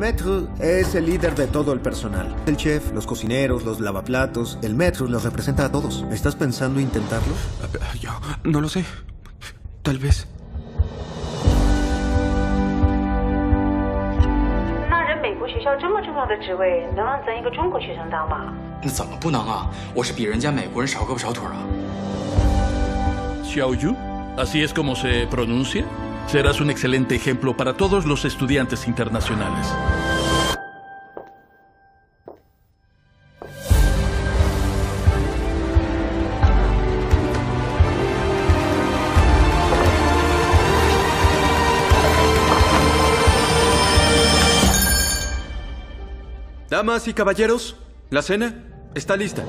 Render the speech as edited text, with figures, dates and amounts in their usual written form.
maître es el líder de todo el personal. El chef, los cocineros, los lavaplatos. El maître los representa a todos. ¿Estás pensando intentarlo? Yo no lo sé. Tal vez. ¿Xiaoyu? ¿Así es como se pronuncia? Serás un excelente ejemplo para todos los estudiantes internacionales. Damas y caballeros, la cena está lista.